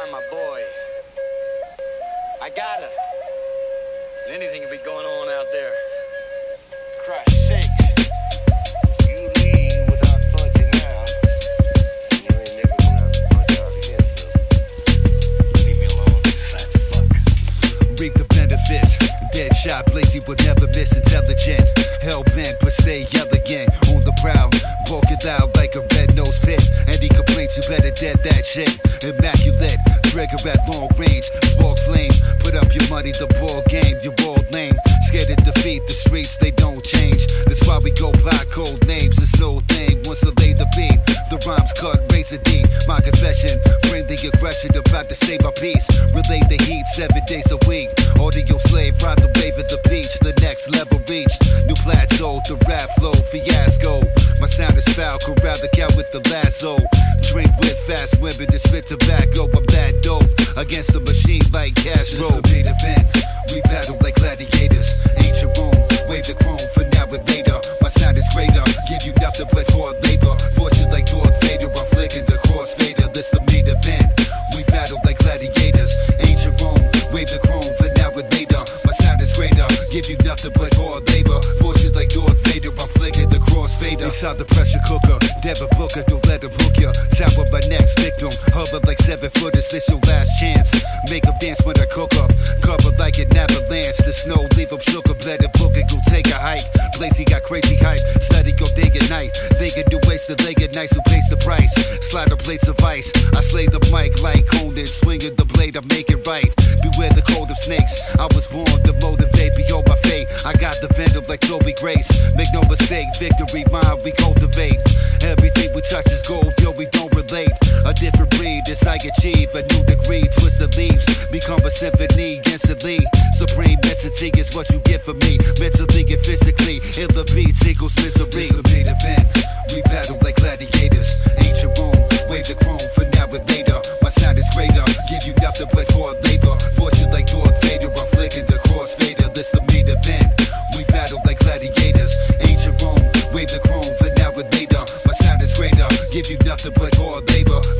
find my boy. I gotta. Anything will be going on out there. Christ's sakes. Shot Blazy would never miss, intelligent, hell-bent, but stay elegant, on the prowl, walk it out like a red-nosed pit, any complaints you better dead that shit, immaculate, trigger at long range, spark flame, put up your money, the ball game, you're all lame, scared of defeat, the streets, they don't change, that's why we go by cold names, this little thing, once I lay the beat, the rhymes cut, razor deep, my confession, bring the aggression, about to save my peace, relay the heat, 7 days a week, audio slave, ride the wave of the beach, the next level reached, new plateau, the rap flow, fiasco, my sound is foul, corral the cat with the lasso, drink with fast women to spit tobacco, I'm that dope, against the machine like Castro, it's the main event, we battle like gladiators, ancient Rome, wave the chrome for now and later, my sound is greater, give you nothing but hard labor, fortune like Darth Vader, I'm flicking the crossfader, it's the main event, we battle like gladiators, ancient Rome, wave the chrome for now and later, my sound is greater, give you nothing but hard labor, fortune like Darth Vader, I'm flicking the crossfader. Inside the pressure cooker, Devin Booker, don't let him hook ya, tower my next victim, hover like 7-footers, this your last chance, make them dance when I cook up, cover like an avalanche, the snow leave them shook up, let it book it, go take a hike, Blazy got crazy hype, study go day and night, thinking new ways to lay at nights, who pays the price, slide the plates of ice, I slay the mic like Conan, swinging the blade, I make it right, beware the cold of snakes, I was born to motivate, beyond my fate, I got the venom like Toby Grace, make no mistake, victory mine we cultivate, everything we touch is gold, yo we don't relate, a different breed as I achieve, a new degree, twist the leaves, become a symphony instantly, supreme entity is what you get for me, mentally and physically, illa beats equals misery, it's a main event, we battle like gladiators, ancient Rome, wave the chrome for now and later, my sound is greater, give you nothing but hard labor, fortune like Darth Vader, I'm flicking the crossfader, this the main event, we battle like gladiators, ancient Rome, wave the chrome for now and later, my sound is greater, give you nothing but hard labor.